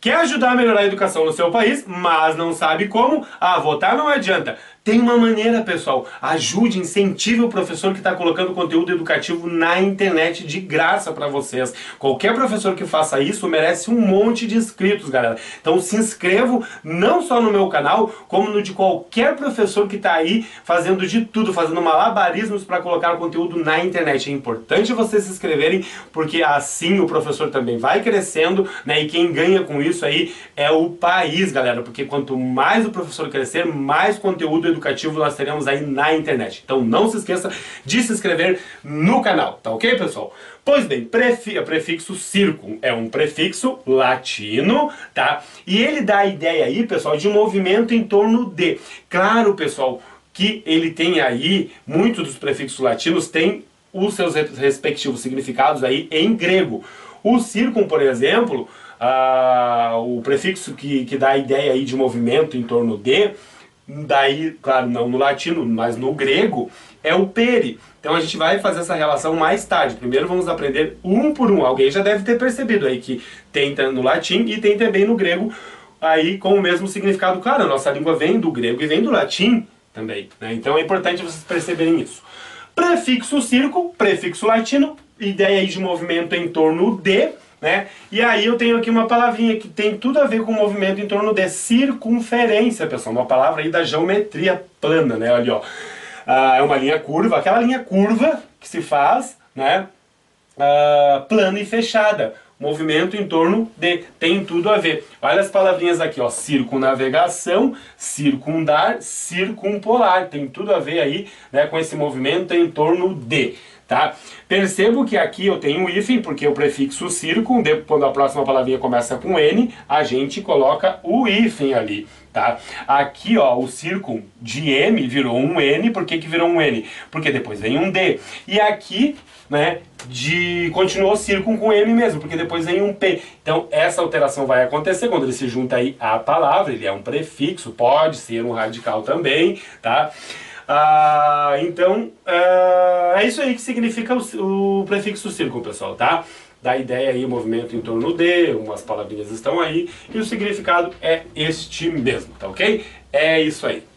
Quer ajudar a melhorar a educação no seu país, mas não sabe como? Ah, votar não adianta. Tem uma maneira, pessoal. Ajude, incentive o professor que está colocando conteúdo educativo na internet de graça para vocês. Qualquer professor que faça isso merece um monte de inscritos, galera. Então se inscrevam não só no meu canal, como no de qualquer professor que está aí fazendo de tudo, fazendo malabarismos para colocar conteúdo na internet. É importante vocês se inscreverem, porque assim o professor também vai crescendo, né? E quem ganha com isso aí é o país, galera. Porque quanto mais o professor crescer, mais conteúdo educativo nós teremos aí na internet. Então não se esqueça de se inscrever no canal, tá ok, pessoal? Pois bem, prefixo circo é um prefixo latino, tá? E ele dá a ideia aí, pessoal, de um movimento em torno de... Claro, pessoal, que ele tem aí, muitos dos prefixos latinos têm os seus respectivos significados aí em grego. O circo, por exemplo, o prefixo que dá a ideia aí de movimento em torno de... Daí, claro, não no latino, mas no grego, é o peri. Então a gente vai fazer essa relação mais tarde. Primeiro vamos aprender um por um. Alguém já deve ter percebido aí que tem no latim e tem também no grego, aí com o mesmo significado. Claro, a nossa língua vem do grego e vem do latim também, né? Então é importante vocês perceberem isso. Prefixo circo, prefixo latino, ideia aí de movimento em torno de... Né? E aí eu tenho aqui uma palavrinha que tem tudo a ver com o movimento em torno de circunferência, pessoal. Uma palavra aí da geometria plana, né? Olha, ó. É uma linha curva, aquela linha curva que se faz, né? Plana e fechada. Movimento em torno de, tem tudo a ver. Olha as palavrinhas aqui, ó, circunnavegação, circundar, circumpolar. Tem tudo a ver aí, né, com esse movimento em torno de, tá? Percebo que aqui eu tenho um hífen, porque o prefixo circum, quando a próxima palavrinha começa com N, a gente coloca o hífen ali, tá? Aqui, ó, o circum de M virou um N. Por que que virou um N? Porque depois vem um D. E aqui, né, continuou circum com M mesmo, porque depois vem um P. Então essa alteração vai acontecer quando ele se junta aí à palavra. Ele é um prefixo, pode ser um radical também, tá? Então é isso aí que significa o prefixo circum, pessoal, tá? Da ideia aí, movimento em torno de, umas palavrinhas estão aí, e o significado é este mesmo, tá ok? É isso aí.